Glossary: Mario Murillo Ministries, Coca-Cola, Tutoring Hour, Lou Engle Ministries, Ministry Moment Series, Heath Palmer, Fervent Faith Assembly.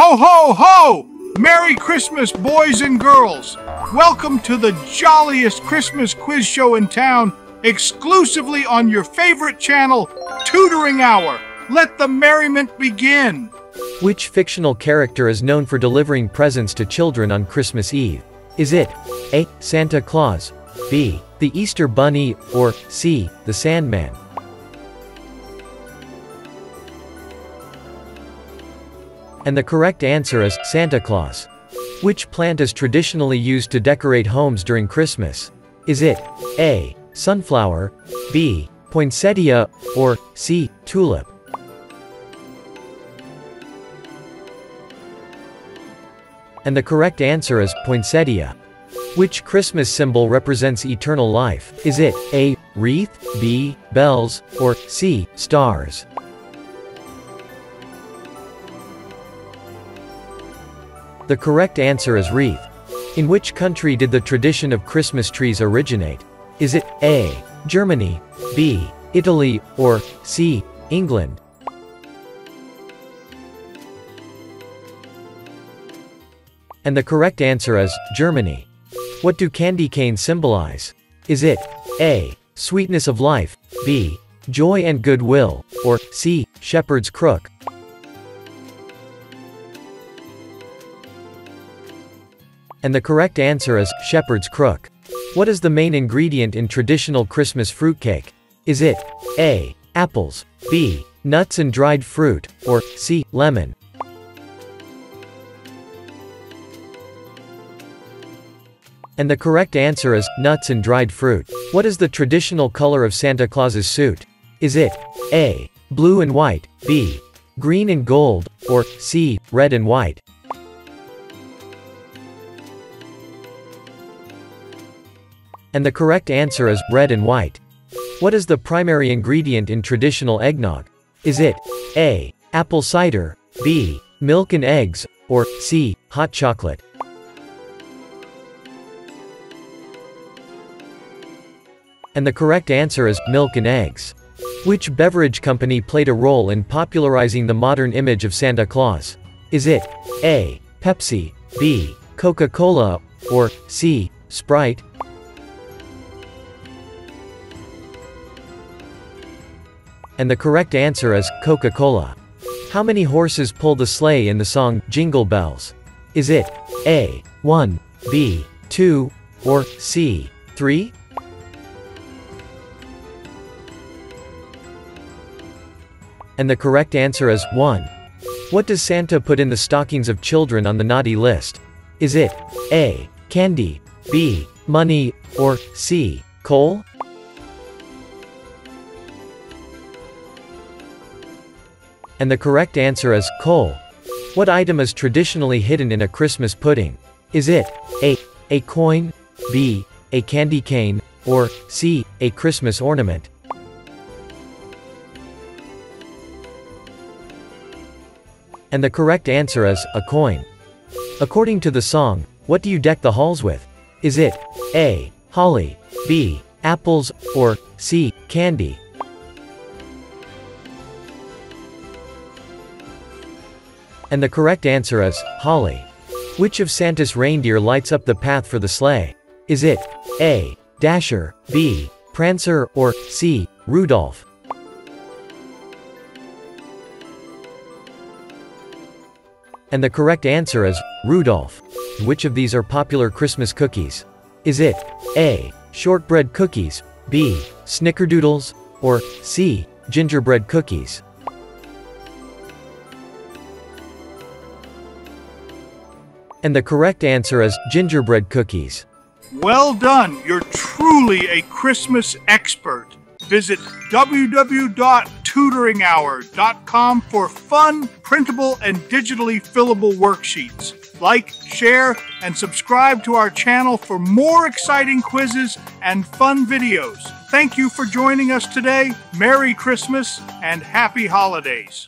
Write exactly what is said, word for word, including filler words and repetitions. Ho, ho, ho! Merry Christmas, boys and girls! Welcome to the jolliest Christmas quiz show in town, exclusively on your favorite channel, Tutoring Hour. Let the merriment begin! Which fictional character is known for delivering presents to children on Christmas Eve? Is it A. Santa Claus, B. the Easter Bunny, or C. the Sandman? And the correct answer is Santa Claus. Which plant is traditionally used to decorate homes during Christmas? Is it A. sunflower, B. poinsettia, or C. tulip? And the correct answer is poinsettia. Which Christmas symbol represents eternal life? Is it A. wreath, B. bells, or C. stars? The correct answer is wreath. In which country did the tradition of Christmas trees originate? Is it A. Germany, B. Italy, or C. England? And the correct answer is Germany. What do candy canes symbolize? Is it A. sweetness of life, B. joy and goodwill, or C. shepherd's crook? And the correct answer is shepherd's crook. What is the main ingredient in traditional Christmas fruitcake? Is it A. apples, B. nuts and dried fruit, or C. lemon? And the correct answer is nuts and dried fruit. What is the traditional color of Santa Claus's suit? Is it A. blue and white, B. green and gold, or C. red and white? And the correct answer is red and white. What is the primary ingredient in traditional eggnog? Is it A. apple cider, B. milk and eggs, or C. hot chocolate? And the correct answer is milk and eggs. Which beverage company played a role in popularizing the modern image of Santa Claus? Is it A. Pepsi, B. Coca-Cola, or C. Sprite? And the correct answer is Coca-Cola. How many horses pull the sleigh in the song Jingle Bells? Is it A. one, B. two, or C. three? And the correct answer is one. What does Santa put in the stockings of children on the naughty list? Is it A. candy, B. money, or C. coal? And the correct answer is coal. What item is traditionally hidden in a Christmas pudding? Is it A. a coin, B. a candy cane, or C. a Christmas ornament? And the correct answer is a coin. According to the song, what do you deck the halls with? Is it A. holly, B. apples, or C. candy? And the correct answer is holly. Which of Santa's reindeer lights up the path for the sleigh? Is it A. Dasher, B. Prancer, or C. Rudolph? And the correct answer is Rudolph. Which of these are popular Christmas cookies? Is it A. shortbread cookies, B. snickerdoodles, or C. gingerbread cookies? And the correct answer is gingerbread cookies. Well done! You're truly a Christmas expert. Visit w w w dot tutoring hour dot com for fun, printable, and digitally fillable worksheets. Like, share, and subscribe to our channel for more exciting quizzes and fun videos. Thank you for joining us today. Merry Christmas and happy holidays.